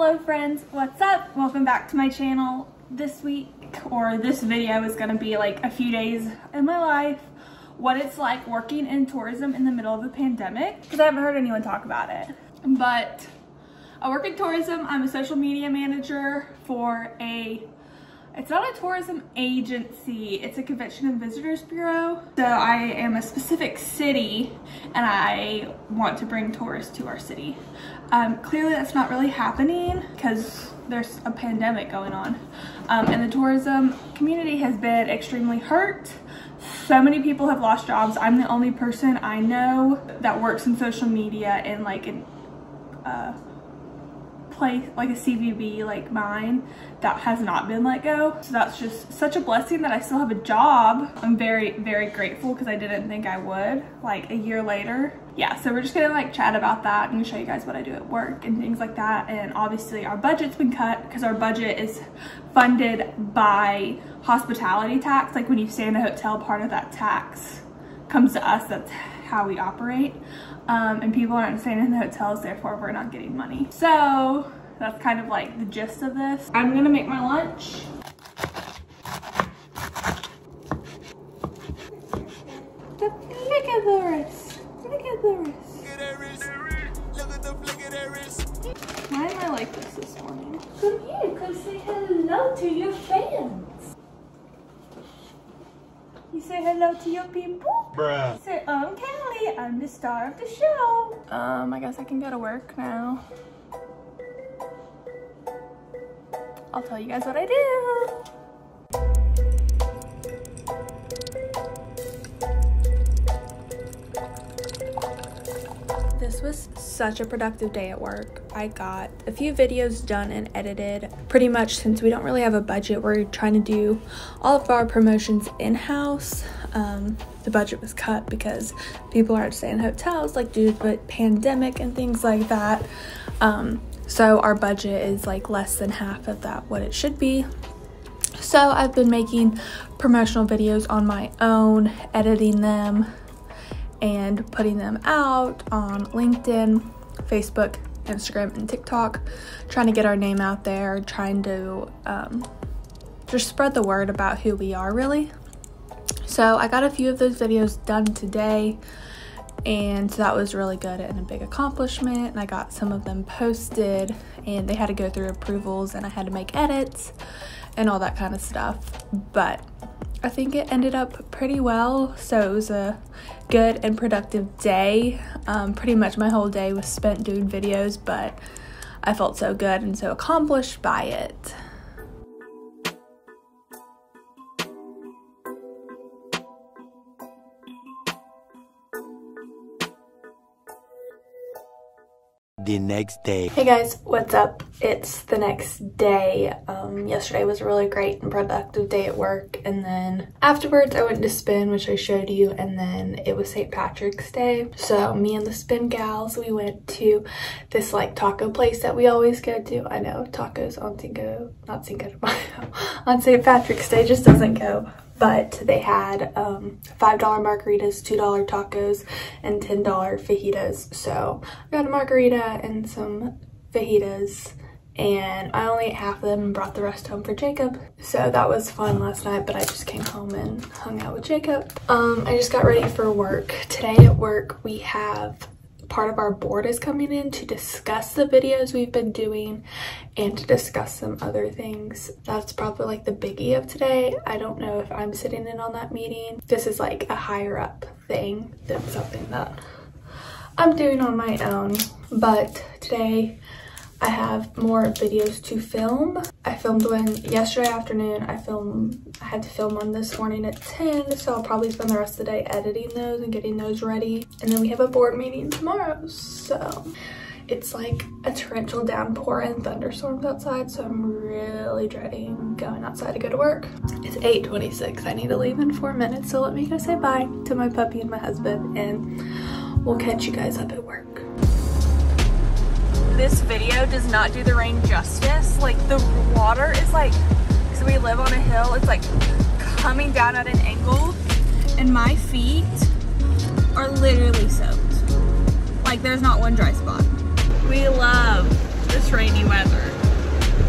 Hello friends, what's up? Welcome back to my channel. This week, or this video, is going to be like a few days in my life, what it's like working in tourism in the middle of a pandemic, because I haven't heard anyone talk about it. But I work in tourism. I'm a social media manager for it's not a tourism agency, it's a convention and visitors bureau. So I am a specific city and I want to bring tourists to our city. Clearly that's not really happening because there's a pandemic going on. And the tourism community has been extremely hurt. So many people have lost jobs. I'm the only person I know that works in social media and like in place like a C.V.B. like mine that has not been let go. So that's just such a blessing that I still have a job. I'm very, very grateful because I didn't think I would like a year later. Yeah, so we're just gonna like chat about that and show you guys what I do at work and things like that. And obviously our budget's been cut because our budget is funded by hospitality tax. Like when you stay in a hotel, part of that tax comes to us. That's how we operate. And people aren't staying in the hotels, therefore we're not getting money. So that's kind of like the gist of this. I'm gonna make my lunch. Look at the wrist. Look at the wrist. Why am I like this morning? Come here, come say hello to your fans. You say hello to your people? Bruh. Say, I'm Callie, I'm the star of the show. I guess I can go to work now. I'll tell you guys what I do. This was such a productive day at work. I got a few videos done and edited. Pretty much since we don't really have a budget, we're trying to do all of our promotions in-house. The budget was cut because people aren't staying in hotels like due to the pandemic and things like that. So our budget is like less than half of that what it should be. So I've been making promotional videos on my own, editing them, and putting them out on LinkedIn, Facebook, Instagram, and TikTok, trying to get our name out there, trying to just spread the word about who we are, really. So I got a few of those videos done today, and that was really good and a big accomplishment. And I got some of them posted, and they had to go through approvals, and I had to make edits and all that kind of stuff, but I think it ended up pretty well. So it was a good and productive day. Pretty much my whole day was spent doing videos, but I felt so good and so accomplished by it. The next day. Hey guys, what's up? It's the next day. Yesterday was a really great and productive day at work, and then afterwards I went to spin, which I showed you, and then it was St. Patrick's Day. So me and the spin gals, we went to this like taco place that we always go to. I know tacos on Cinco de Mayo, on St. Patrick's Day just doesn't go. But they had $5 margaritas, $2 tacos, and $10 fajitas. So I got a margarita and some fajitas, and I only ate half of them and brought the rest home for Jacob. So that was fun last night, but I just came home and hung out with Jacob. I just got ready for work. Today at work, we have part of our board is coming in to discuss the videos we've been doing and to discuss some other things. That's probably like the biggie of today. I don't know if I'm sitting in on that meeting. This is like a higher up thing than something that I'm doing on my own. But today I have more videos to film. I filmed one yesterday afternoon. I had to film one this morning at 10, so I'll probably spend the rest of the day editing those and getting those ready. And then we have a board meeting tomorrow, so it's like a torrential downpour and thunderstorms outside, so I'm really dreading going outside to go to work. It's 8:26. I need to leave in 4 minutes, so let me go say bye to my puppy and my husband, and we'll catch you guys up at work. This video does not do the rain justice. Like the water is like, so we live on a hill, it's like coming down at an angle and my feet are literally soaked. Like there's not one dry spot. We love this rainy weather.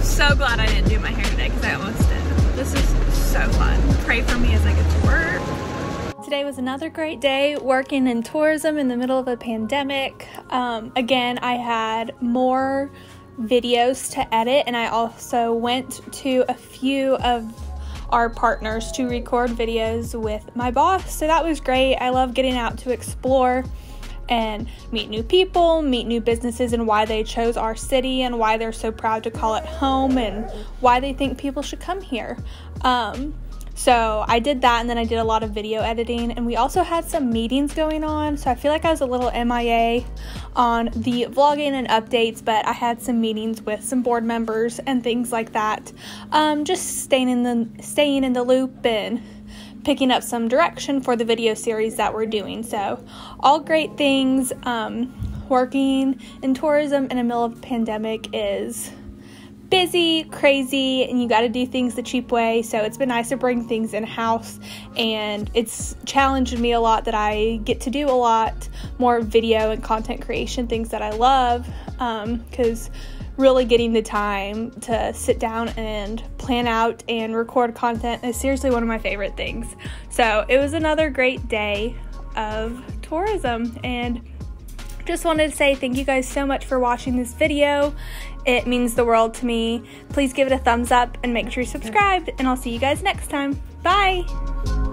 So glad I didn't do my hair today because I almost did. This is so fun. Pray for me as I get to work. Today was another great day working in tourism in the middle of a pandemic. Again, I had more videos to edit, and I also went to a few of our partners to record videos with my boss, so that was great. I love getting out to explore and meet new people, meet new businesses, and why they chose our city and why they're so proud to call it home and why they think people should come here. So I did that, and then I did a lot of video editing, and we also had some meetings going on, so I feel like I was a little MIA on the vlogging and updates, but I had some meetings with some board members and things like that. Just staying in the loop and picking up some direction for the video series that we're doing. So all great things. Working in tourism in the middle of a pandemic is busy, crazy, and you got to do things the cheap way, so it's been nice to bring things in-house, and it's challenged me a lot that I get to do a lot more video and content creation, things that I love, because really getting the time to sit down and plan out and record content is seriously one of my favorite things. So it was another great day of tourism, and just wanted to say thank you guys so much for watching this video. It means the world to me. Please give it a thumbs up and make sure you're subscribed, and I'll see you guys next time. Bye!